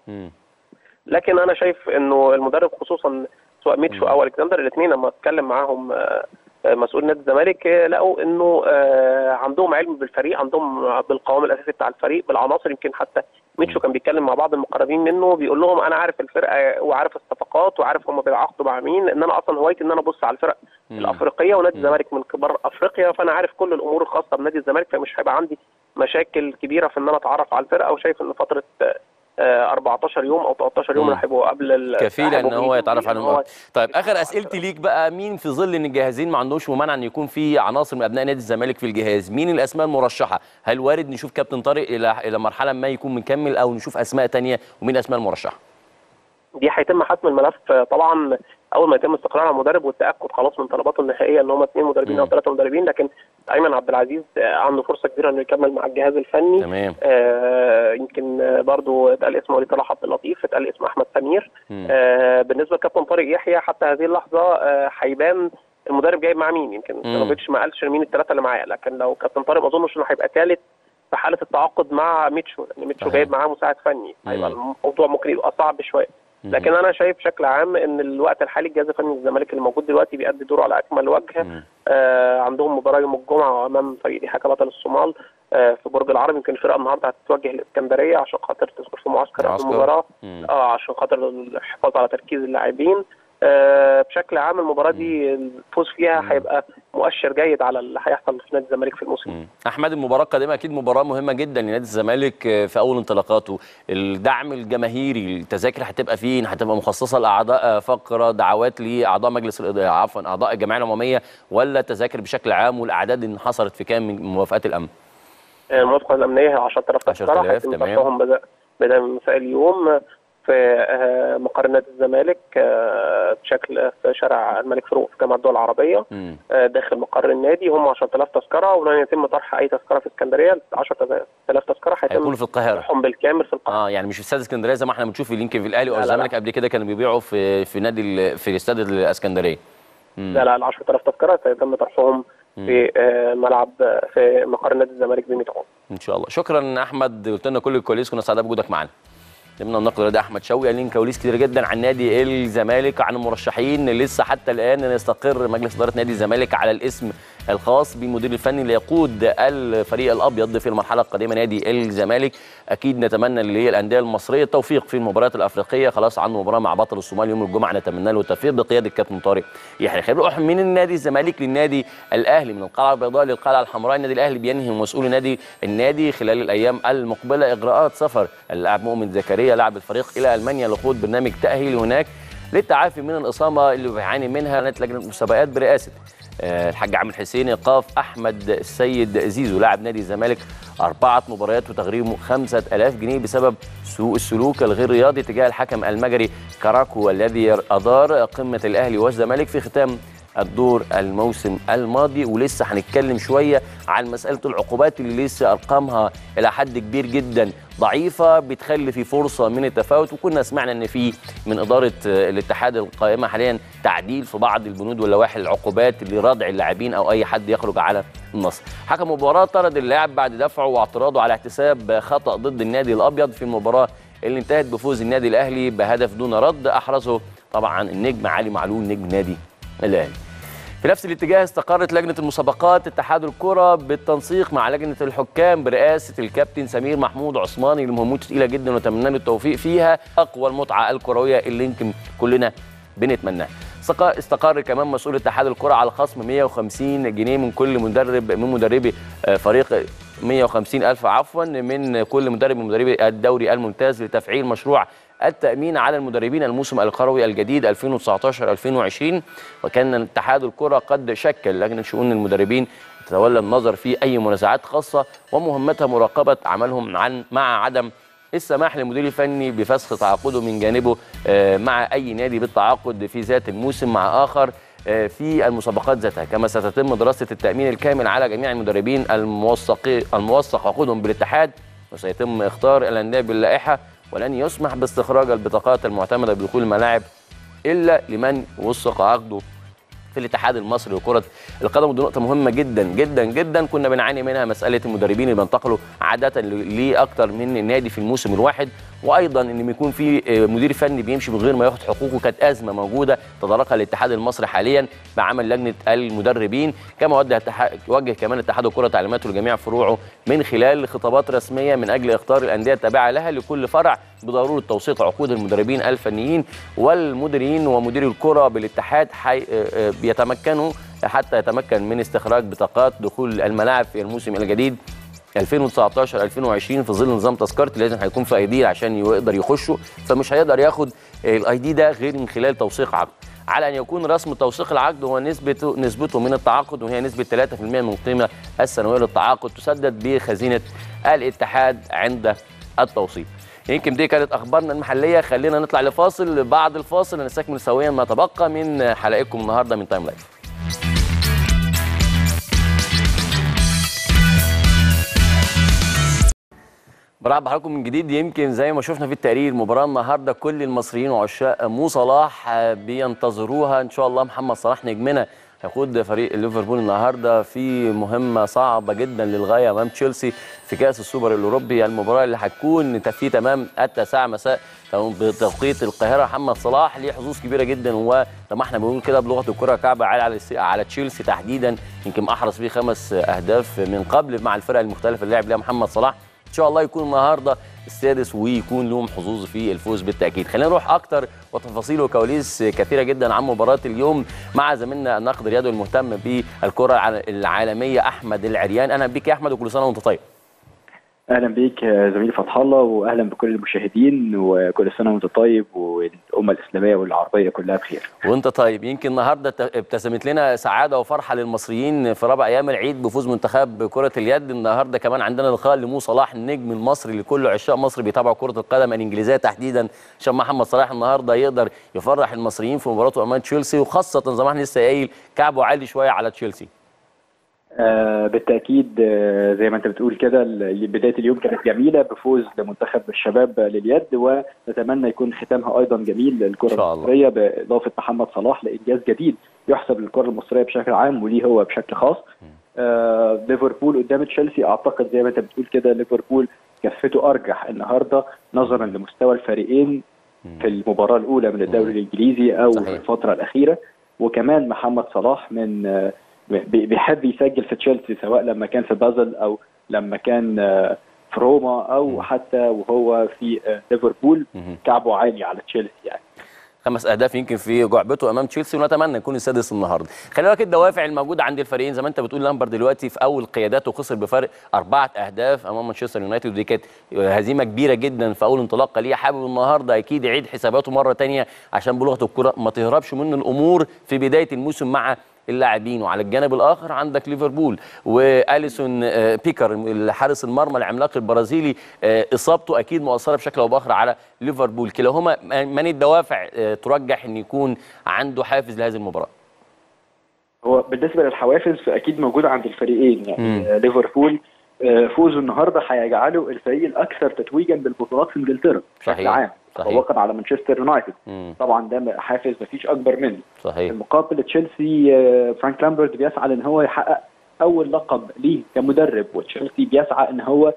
لكن انا شايف انه المدرب خصوصا سواء ميتشو او ألكسندر، الاثنين لما اتكلم معاهم مسؤول نادي الزمالك لقوا انه عندهم علم بالفريق، عندهم بالقوام الاساسي بتاع الفريق، بالعناصر. يمكن حتى ميتشو كان بيتكلم مع بعض المقربين منه، بيقول لهم انا عارف الفرقه وعارف الصفقات وعارف هم بيعاقدوا مع مين، لان انا اصلا هوايتي ان انا ابص على الفرق الافريقيه، ونادي الزمالك من كبار افريقيا، فانا عارف كل الامور الخاصه بنادي الزمالك، فمش هيبقى عندي مشاكل كبيره في ان انا اتعرف على الفرقه. وشايف ان فتره 14 يوم او 13 يوم هيبقوا قبل كفيل ان هو يتعرف على الموضوع. طيب اخر اسئلتي ليك بقى، مين في ظل ان الجاهزين ما عندهمش ومانع ان يكون في عناصر من ابناء نادي الزمالك في الجهاز، مين الاسماء المرشحه؟ هل وارد نشوف كابتن طارق الى مرحله ما يكون مكمل، او نشوف اسماء ثانيه، ومين الاسماء المرشحه؟ دي هيتم حسم الملف طبعا اول ما يتم استقرار على المدرب والتاكد خلاص من طلباته النهائيه ان هم اثنين مدربين او ثلاثه مدربين. لكن ايمن عبد العزيز عنده فرصه كبيره انه يكمل مع الجهاز الفني، تمام. يمكن برضه اتقال اسم وليد طلع عبد اللطيف، اتقال اسم احمد سمير. بالنسبه لكابتن طارق يحيى حتى هذه اللحظه هيبان المدرب جايب مع مين. يمكن ستانوفيتش ما قالش مين الثلاثه اللي معاه، لكن لو كابتن طارق ما اظنش انه هيبقى ثالث في حاله التعاقد مع ميتشو، لان ميتشو جايب معاه مساعد فني، هيبقى الموضوع ممكن يبقى صعب شويه. لكن انا شايف بشكل عام ان الوقت الحالي الجهاز الفني للزمالك اللي موجود دلوقتي بيأدي دوره على اكمل وجه. عندهم مباراه يوم الجمعه امام فريق حكا بطل الصومال في برج العرب. يمكن الفرقه النهارده هتتوجه الاسكندريه عشان خاطر تذكر في معسكر قبل المباراه، عشان خاطر الحفاظ على تركيز اللاعبين. بشكل عام المباراه دي الفوز فيها هيبقى مؤشر جيد على اللي هيحصل في نادي الزمالك في الموسم. احمد، المباراه القادمه اكيد مباراه مهمه جدا لنادي الزمالك في اول انطلاقاته، الدعم الجماهيري، التذاكر هتبقى فين؟ هتبقى مخصصه لاعضاء فقره، دعوات لاعضاء مجلس عفوا اعضاء الجمعيه العموميه، ولا تذاكر بشكل عام؟ والاعداد انحصرت في كام من موافقات الامن؟ الموافقه الامنيه 10000 تذكره، تمام، بدا مساء اليوم في مقر نادي الزمالك بشكل في شارع الملك فاروق في جامعه الدول العربيه داخل مقر النادي. هم 10000 تذكره، ولن يتم طرح اي تذكره في اسكندريه. 10000 تذكره هيكونوا في القاهره، هم بالكامل في القاهره، يعني مش في استاد اسكندريه زي ما احنا بنشوف يمكن في الاهلي او الزمالك قبل كده كانوا بيبيعوا في نادي في استاد الاسكندريه. لا، ال 10000 تذكره سيتم طرحهم في ملعب في مقر نادي الزمالك بميتشو ان شاء الله. شكرا احمد، قلت لنا كل الكواليس، كنا سعداء بوجودك معانا. ضمن النقد الرياضي احمد شوقي قال لنا كواليس كتير جدا عن نادي الزمالك، عن المرشحين. لسه حتى الان يستقر مجلس اداره نادي الزمالك على الاسم الخاص بالمدير الفني اللي يقود الفريق الابيض في المرحله القادمه نادي الزمالك. اكيد نتمنى للانديه المصريه التوفيق في المباريات الافريقيه. خلاص عنده مباراه مع بطل الصومال يوم الجمعه، نتمنى له التوفيق بقياده الكابتن طارق يحيى. نروح من النادي الزمالك للنادي الاهلي، من القلعه البيضاء للقلعه الحمراء. النادي الاهلي بينهي مسؤول النادي خلال الايام المقبله اجراءات سفر اللاعب مؤمن زكريا لاعب الفريق الى المانيا لخوض برنامج تاهيل هناك للتعافي من الاصابه اللي بيعاني منها. لجنه المسابقات برئاسه الحاج عامل حسين ايقاف احمد السيد زيزو لاعب نادي الزمالك 4 مباريات وتغريمه 5000 جنيه بسبب سوء السلوك الغير رياضي تجاه الحكم المجري كاراكو الذي ادار قمه الاهلي والزمالك في ختام الدور الموسم الماضي. ولسه هنتكلم شويه عن مساله العقوبات اللي لسه ارقامها الى حد كبير جدا ضعيفه، بتخلي في فرصه من التفاوت. وكنا سمعنا ان في من اداره الاتحاد القائمه حاليا تعديل في بعض البنود واللوائح، العقوبات لردع اللاعبين او اي حد يخرج على النص. حكم مباراه طرد اللاعب بعد دفعه واعتراضه على احتساب خطا ضد النادي الابيض في المباراه اللي انتهت بفوز النادي الاهلي بهدف دون رد، احرزه طبعا النجم علي معلول نجم نادي الاهلي. في نفس الاتجاه استقرت لجنه المسابقات اتحاد الكره بالتنسيق مع لجنه الحكام برئاسه الكابتن سمير محمود عثماني لمهمته ثقيله جدا، ونتمنى له التوفيق فيها. اقوى المتعه الكرويه اللي يمكن كلنا بنتمناها. استقر كمان مسؤول اتحاد الكره على خصم 150 جنيه من كل مدرب من مدربي فريق 150000 عفوا من كل مدرب من مدربي الدوري الممتاز لتفعيل مشروع التأمين على المدربين الموسم القروي الجديد 2019-2020. وكان اتحاد الكرة قد شكل لجنة شؤون المدربين تتولى النظر في أي منازعات خاصة، ومهمتها مراقبة عملهم مع عدم السماح للمدير الفني بفسخ تعاقده من جانبه مع أي نادي بالتعاقد في ذات الموسم مع آخر في المسابقات ذاتها. كما ستتم دراسة التأمين الكامل على جميع المدربين الموثق عقودهم بالاتحاد، وسيتم اختيار الأندية باللائحة، ولن يسمح باستخراج البطاقات المعتمدة بدخول الملاعب إلا لمن وثق عقده في الاتحاد المصري لكرة القدم. ودي نقطة مهمة جدا جدا جدا كنا بنعاني منها، مسألة المدربين اللي بينتقلوا عادة لأكثر من نادي في الموسم الواحد، وأيضا إن بيكون في مدير فني بيمشي من غير ما ياخد حقوقه. كانت أزمة موجودة تداركها الاتحاد المصري حاليا بعمل لجنة المدربين. كما وجه كمان اتحاد الكرة تعليماته لجميع فروعه من خلال خطابات رسمية من أجل إخطار الأندية التابعة لها لكل فرع بضرورة توثيق عقود المدربين الفنيين والمديرين. ومدير الكرة بالاتحاد بيتمكنوا حتى يتمكن من استخراج بطاقات دخول الملاعب في الموسم الجديد 2019-2020 في ظل نظام تذكرتي. لازم هيكون في ايدي عشان يقدر يخشوا، فمش هيقدر ياخد الاي دي ده غير من خلال توثيق عقد. على ان يكون رسم توثيق العقد هو نسبته من التعاقد، وهي نسبه 3% من القيمه السنويه للتعاقد تسدد بخزينه الاتحاد عند التوصيف. يمكن دي كانت اخبارنا المحليه. خلينا نطلع لفاصل، بعد الفاصل هنستكمل سويا ما تبقى من حلقتكم النهارده من تايم لايف. برحب بحضراتكم من جديد. يمكن زي ما شفنا في التقرير مباراه النهارده كل المصريين وعشاق مو صلاح بينتظروها ان شاء الله. محمد صلاح نجمنا هيخوض فريق ليفربول النهارده في مهمه صعبه جدا للغايه امام تشيلسي في كاس السوبر الاوروبي، المباراه اللي هتكون في تمام 9:00 مساء بتوقيت القاهره. محمد صلاح ليه حظوظ كبيره جدا، وطبعا احنا بنقول كده بلغه الكره كعب على تشيلسي تحديدا. يمكن احرز فيه 5 اهداف من قبل مع الفرق المختلفه اللي لعب لها محمد صلاح ان شاء الله يكون النهارده السادس ويكون لهم حظوظ في الفوز بالتاكيد. خلينا نروح اكتر وتفاصيل وكواليس كثيره جدا عن مباراه اليوم مع زميلنا الناقد الرياضي المهتم بالكره العالميه احمد العريان. اهلا بيك يا احمد وكل سنه وانت طيب. اهلا بيك زميلي فتح الله واهلا بكل المشاهدين وكل سنه وانت طيب والامه الاسلاميه والعربيه كلها بخير. وانت طيب. يمكن النهارده ابتسمت لنا سعاده وفرحه للمصريين في رابع ايام العيد بفوز منتخب كره اليد. النهارده كمان عندنا لقاء لمو صلاح النجم المصري اللي كل عشاق مصر بيتابعوا كره القدم الانجليزيه تحديدا، عشان محمد صلاح النهارده يقدر يفرح المصريين في مباراته امام تشيلسي، وخاصه زي ما احنا لسه قايل كعبه عالي شويه على تشيلسي. بالتأكيد زي ما انت بتقول كده بداية اليوم كانت جميلة بفوز لمنتخب الشباب لليد، ونتمنى يكون ختامها أيضا جميل للكرة المصرية بإضافة محمد صلاح لإنجاز جديد يحسب للكرة المصرية بشكل عام وليه هو بشكل خاص. ليفربول قدام تشيلسي أعتقد زي ما انت بتقول كده ليفربول كفته أرجح النهاردة نظرا لمستوى الفريقين في المباراة الأولى من الدوري الإنجليزي أو صحيح. في الفترة الأخيرة، وكمان محمد صلاح من بيحب يسجل في تشيلسي سواء لما كان في بازل او لما كان في روما او حتى وهو في ليفربول كعبه عالي على تشيلسي يعني. 5 اهداف يمكن في جعبته امام تشيلسي ونتمنى يكون السادس النهارده. خلينا نشوف الدوافع الموجوده عند الفريقين. زي ما انت بتقول لامبارد دلوقتي في اول قياداته خسر بفرق 4 اهداف امام مانشستر يونايتد، ودي كانت هزيمه كبيره جدا في اول انطلاقه ليه. حابب النهارده اكيد يعيد حساباته مره ثانيه عشان بلغه الكره ما تهربش من الامور في بدايه الموسم مع اللاعبين. وعلى الجانب الاخر عندك ليفربول واليسون بيكر حارس المرمى العملاق البرازيلي اصابته اكيد مؤثره بشكل او باخر على ليفربول. كلاهما من الدوافع ترجح ان يكون عنده حافز لهذه المباراه. هو بالنسبه للحوافز فاكيد موجوده عند الفريقين يعني ليفربول فوزه النهارده هيجعله الفريق الاكثر تتويجا بالبطولات في انجلترا بشكل عام تفوقا على مانشستر يونايتد. طبعا ده حافز مفيش اكبر منه. صحيح. المقابل تشيلسي فرانك لامبارد بيسعى ان هو يحقق اول لقب ليه كمدرب، وتشيلسي بيسعى ان هو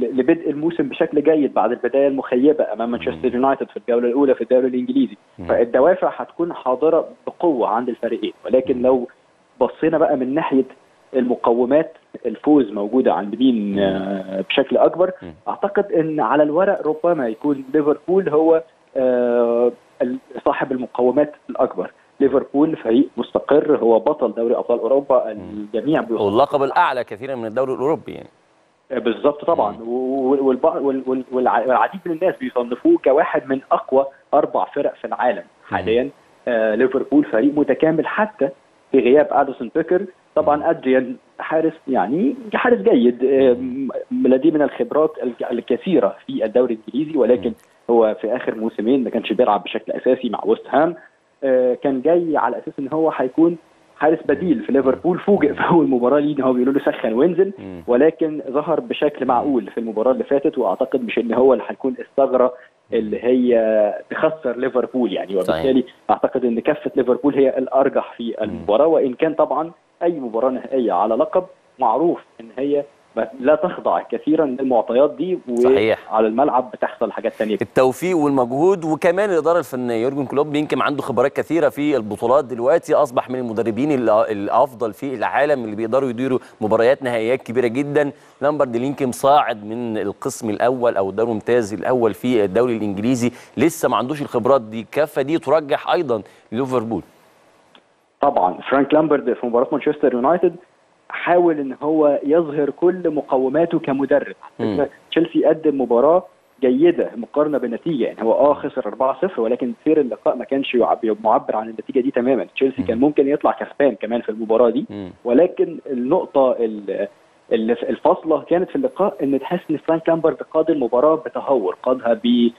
لبدء الموسم بشكل جيد بعد البدايه المخيبه امام مانشستر يونايتد في الجوله الاولى في الدوري الانجليزي. فالدوافع هتكون حاضره بقوه عند الفريقين، ولكن لو بصينا بقى من ناحيه المقومات الفوز موجوده عند مين بشكل اكبر. اعتقد ان على الورق ربما يكون ليفربول هو صاحب المقومات الاكبر. ليفربول فريق مستقر هو بطل دوري ابطال اوروبا الجميع بيوصل واللقب الاعلى كثيرا من الدوري الاوروبي يعني. بالظبط طبعا والعديد من الناس بيصنفوه كواحد من اقوى 4 فرق في العالم حاليا. ليفربول فريق متكامل حتى في غياب أليسون بيكر. طبعا أدريان حارس يعني حارس جيد لديه من الخبرات الكثيره في الدوري الانجليزي، ولكن هو في اخر موسمين ما كانش بيلعب بشكل اساسي مع ويست هام. كان جاي على اساس ان هو هيكون حارس بديل في ليفربول، فوجئ في اول مباراه ليه ان هو بيقولوا له سخن وانزل، ولكن ظهر بشكل معقول في المباراه اللي فاتت، واعتقد مش ان هو اللي هيكون الثغره اللي هي تخسر ليفربول يعني. وبالتالي اعتقد ان كفه ليفربول هي الارجح في المباراه، وان كان طبعا اي مباراه نهائيه على لقب معروف ان هي لا تخضع كثيرا للمعطيات دي، وعلى الملعب بتحصل حاجات ثانيه. التوفيق والمجهود وكمان الاداره الفنيه. يورجن كلوب يمكن عنده خبرات كثيره في البطولات، دلوقتي اصبح من المدربين الافضل في العالم اللي بيقدروا يديروا مباريات نهائيات كبيره جدا. لامبارد يمكن صاعد من القسم الاول او الدوري الممتاز الاول في الدوري الانجليزي، لسه ما عندوش الخبرات دي. الكفه دي ترجح ايضا ليفربول. طبعا فرانك لامبارد في مباراه مانشستر يونايتد حاول ان هو يظهر كل مقوماته كمدرب. تشيلسي قدم مباراه جيده مقارنه بالنتيجه يعني هو خسر 4-0، ولكن سير اللقاء ما كانش معبر عن النتيجه دي تماما. تشيلسي كان ممكن يطلع كسبان كمان في المباراه دي، ولكن النقطه الفاصله كانت في اللقاء ان تحس ان فرانك لامبارد قاد المباراه بتهور، قادها ب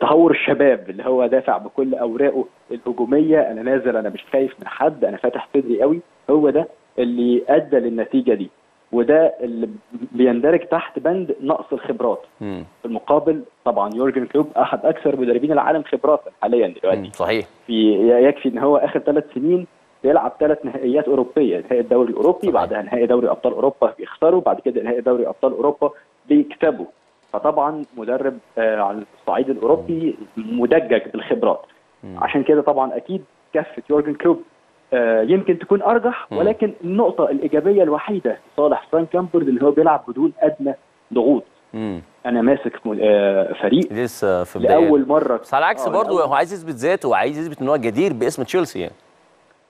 تهور الشباب اللي هو دافع بكل اوراقه الهجوميه، انا نازل انا مش خايف من حد انا فاتح صدري قوي. هو ده اللي ادى للنتيجه دي، وده اللي بيندرج تحت بند نقص الخبرات. في المقابل طبعا يورجن كلوب احد اكثر مدربين العالم خبرات حاليا دلوقتي. صحيح. يكفي ان هو اخر 3 سنين بيلعب 3 نهائيات اوروبيه، نهائي الدوري الاوروبي بعدها نهائي دوري ابطال اوروبا بيخسروا، بعد كده نهائي دوري ابطال اوروبا بيكسبوا. فطبعا مدرب على الصعيد الاوروبي مدجج بالخبرات. عشان كده طبعا اكيد كفه يورجن كلوب يمكن تكون ارجح، ولكن النقطه الايجابيه الوحيده صالح فرانك لامبارد اللي هو بيلعب بدون ادنى ضغوط. انا ماسك فريق لسه في بداية لاول مره، بس على عكس برضه هو عايز يثبت ذاته وعايز يثبت ان هو جدير باسم تشيلسي يعني.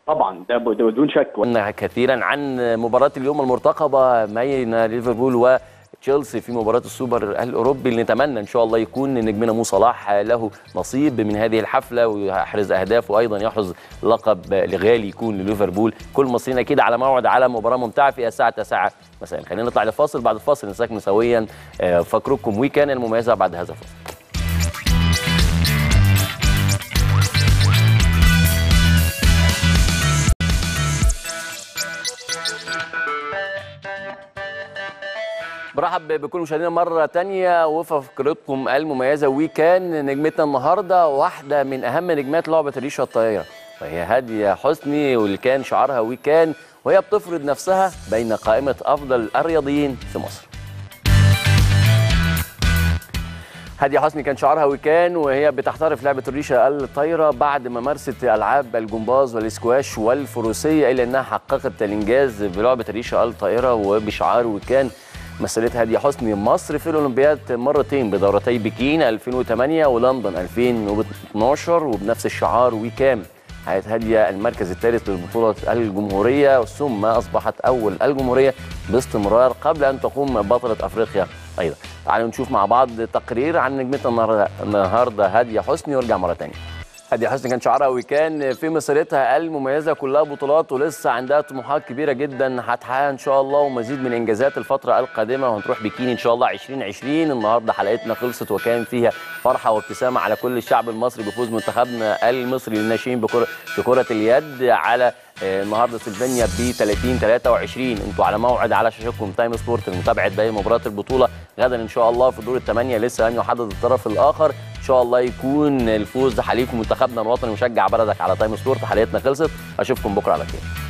طبعا ده بدون شك. كثيرا عن مباراه اليوم المرتقبه بين ليفربول و تشيلسي في مباراة السوبر الأوروبي، اللي نتمنى إن شاء الله يكون نجمنا مو صلاح له نصيب من هذه الحفلة ويحرز أهداف وأيضا يحرز لقب لغالي يكون لليفربول. كل مصريين كده على موعد على مباراة ممتعة في الساعة 9 مساء. خلينا نطلع لفاصل، بعد الفاصل نساكن سويا فاكركم ويكان المميزة بعد هذا الفاصل. برحب بكل مشاهدينا مرة تانية وفي فقرتكم المميزة وكان نجمتنا النهاردة واحدة من أهم نجمات لعبة الريشة الطائرة، وهي هادية حسني، واللي كان شعارها وكان، وهي بتفرض نفسها بين قائمة أفضل الرياضيين في مصر. هادية حسني كان شعارها وكان، وهي بتحترف لعبة الريشة الطايرة بعد ما مارست ألعاب الجمباز والاسكواش والفروسية، إلا أنها حققت الإنجاز بلعبة الريشة الطايرة. وبشعار وكان مثلت هادية حسني مصر في الأولمبياد مرتين بدورتي بكين 2008 ولندن 2012، وبنفس الشعار وكان حققت هادية المركز الثالث للبطولة الجمهورية، ثم أصبحت أول الجمهورية باستمرار قبل أن تقوم بطلة أفريقيا أيضا. تعالوا نشوف مع بعض تقرير عن نجمتنا النهاردة هادية حسني ونرجع مرة تانية. هادية حسني كان شعارها وكان في مسيرتها المميزة كلها بطولات، ولسه عندها طموحات كبيرة جدا هتحققها إن شاء الله ومزيد من إنجازات الفترة القادمة، وهنروح بكين إن شاء الله 2020. النهاردة حلقتنا خلصت وكان فيها فرحة وابتسامة على كل الشعب المصري بفوز منتخبنا المصري للناشئين بكرة اليد على النهارده سلفينيا ب 30-23. انتوا على موعد على شاشتكم تايم سبورت لمتابعه باقي مباريات البطوله. غدا ان شاء الله في دور الثمانيه لسه لم يحدد الطرف الاخر، ان شاء الله يكون الفوز حليف منتخبنا الوطني. مشجع بلدك على تايم سبورت. حلقتنا خلصت، اشوفكم بكره على خير.